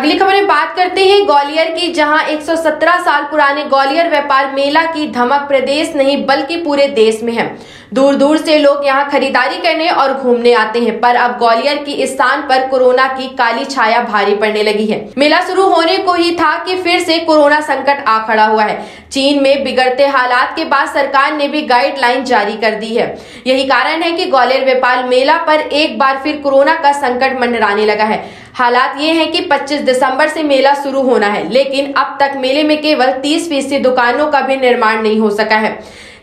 अगली खबर में बात करते हैं ग्वालियर की, जहां 117 साल पुराने ग्वालियर व्यापार मेला की धमक प्रदेश नहीं बल्कि पूरे देश में है। दूर दूर से लोग यहां खरीदारी करने और घूमने आते हैं, पर अब ग्वालियर की इस स्थान पर कोरोना की काली छाया भारी पड़ने लगी है। मेला शुरू होने को ही था कि फिर से कोरोना संकट आ खड़ा हुआ है। चीन में बिगड़ते हालात के बाद सरकार ने भी गाइडलाइन जारी कर दी है। यही कारण है कि ग्वालियर व्यापार मेला पर एक बार फिर कोरोना का संकट मंडराने लगा है। हालात ये है कि 25 दिसंबर से मेला शुरू होना है, लेकिन अब तक मेले में केवल 30% दुकानों का भी निर्माण नहीं हो सका है।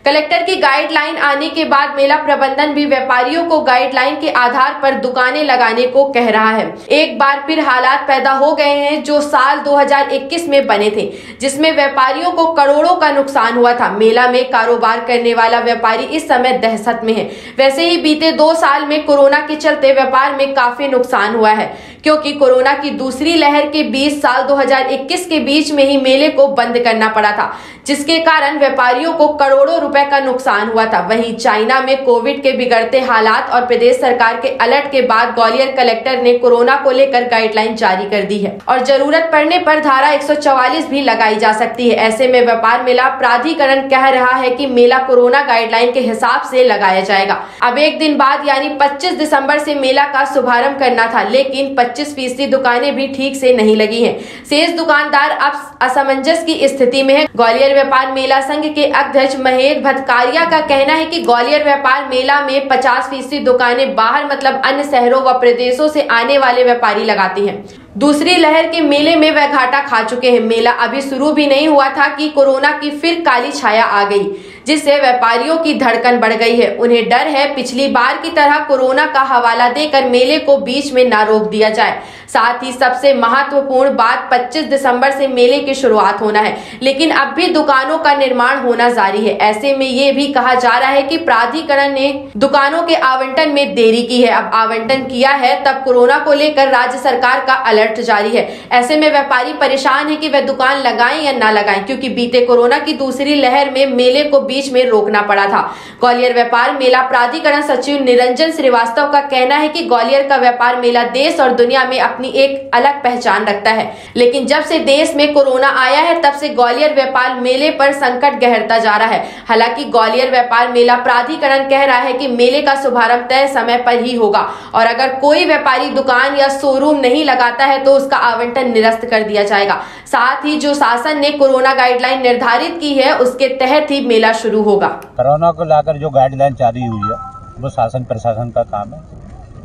कलेक्टर की गाइडलाइन आने के बाद मेला प्रबंधन भी व्यापारियों को गाइडलाइन के आधार पर दुकानें लगाने को कह रहा है। एक बार फिर हालात पैदा हो गए हैं जो साल 2021 में बने थे, जिसमें व्यापारियों को करोड़ों का नुकसान हुआ था। मेला में कारोबार करने वाला व्यापारी इस समय दहशत में है। वैसे ही बीते 2 साल में कोरोना के चलते व्यापार में काफी नुकसान हुआ है, क्योंकि कोरोना की दूसरी लहर के बीच साल 2021 के बीच में ही मेले को बंद करना पड़ा था, जिसके कारण व्यापारियों को करोड़ों रुपए का नुकसान हुआ था। वहीं चाइना में कोविड के बिगड़ते हालात और प्रदेश सरकार के अलर्ट के बाद ग्वालियर कलेक्टर ने कोरोना को लेकर गाइडलाइन जारी कर दी है और जरूरत पड़ने पर धारा 144 भी लगाई जा सकती है। ऐसे में व्यापार मेला प्राधिकरण कह रहा है कि मेला कोरोना गाइडलाइन के हिसाब से लगाया जाएगा। अब एक दिन बाद यानी 25 दिसम्बर से मेला का शुभारम्भ करना था, लेकिन 25% दुकानें भी ठीक से नहीं लगी हैं। शेष दुकानदार अब असमंजस की स्थिति में है। ग्वालियर व्यापार मेला संघ के अध्यक्ष महेश भटकारिया का कहना है कि ग्वालियर व्यापार मेला में 50% दुकानें बाहर मतलब अन्य शहरों व प्रदेशों से आने वाले व्यापारी लगाते हैं। दूसरी लहर के मेले में वह घाटा खा चुके हैं। मेला अभी शुरू भी नहीं हुआ था कि कोरोना की फिर काली छाया आ गई, जिससे व्यापारियों की धड़कन बढ़ गई है। उन्हें डर है पिछली बार की तरह कोरोना का हवाला देकर मेले को बीच में ना रोक दिया जाए। साथ ही सबसे महत्वपूर्ण बात 25 दिसंबर से मेले की शुरुआत होना है, लेकिन अब भी दुकानों का निर्माण होना जारी है। ऐसे में ये भी कहा जा रहा है कि प्राधिकरण ने दुकानों के आवंटन में देरी की है। अब आवंटन किया है तब कोरोना को लेकर राज्य सरकार का अलर्ट जारी है। ऐसे में व्यापारी परेशान है कि वह दुकान लगाएं या ना लगाएं, क्योंकि बीते कोरोना की दूसरी लहर में मेले को बीच में रोकना पड़ा था। ग्वालियर व्यापार मेला प्राधिकरण सचिव निरंजन श्रीवास्तव का कहना है कि ग्वालियर का व्यापार मेला देश और दुनिया में अपनी एक अलग पहचान रखता है, लेकिन जब से देश में कोरोना आया है तब से ग्वालियर व्यापार मेले पर संकट गहरता जा रहा है। हालांकि ग्वालियर व्यापार मेला प्राधिकरण कह रहा है कि मेले का शुभारंभ तय समय पर ही होगा और अगर कोई व्यापारी दुकान या शोरूम नहीं लगाता है तो उसका आवंटन निरस्त कर दिया जाएगा। साथ ही जो शासन ने कोरोना गाइडलाइन निर्धारित की है उसके तहत ही मेला शुरू होगा। कोरोना को लाकर जो गाइडलाइन जारी हुई है वो शासन प्रशासन का काम है,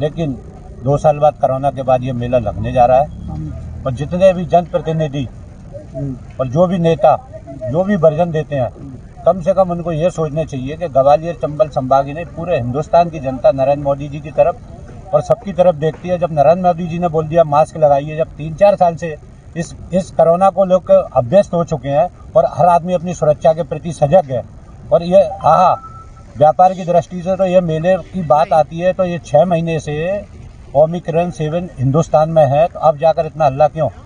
लेकिन 2 साल बाद कोरोना के बाद ये मेला लगने जा रहा है और जितने भी जनप्रतिनिधि और जो भी नेता जो भी वर्जन देते हैं कम से कम उनको ये सोचना चाहिए कि ग्वालियर चंबल संभाग ही नहीं पूरे हिंदुस्तान की जनता नरेंद्र मोदी जी की तरफ और सबकी तरफ देखती है। जब नरेंद्र मोदी जी ने बोल दिया मास्क लगाइए, जब 3-4 साल से इस कोरोना को लोग अभ्यस्त हो चुके हैं और हर आदमी अपनी सुरक्षा के प्रति सजग है और ये व्यापार की दृष्टि से तो ये मेले की बात आती है तो ये 6 महीने से ओमिक्रॉन 7 हिंदुस्तान में है, तो अब जाकर इतना हल्ला क्यों।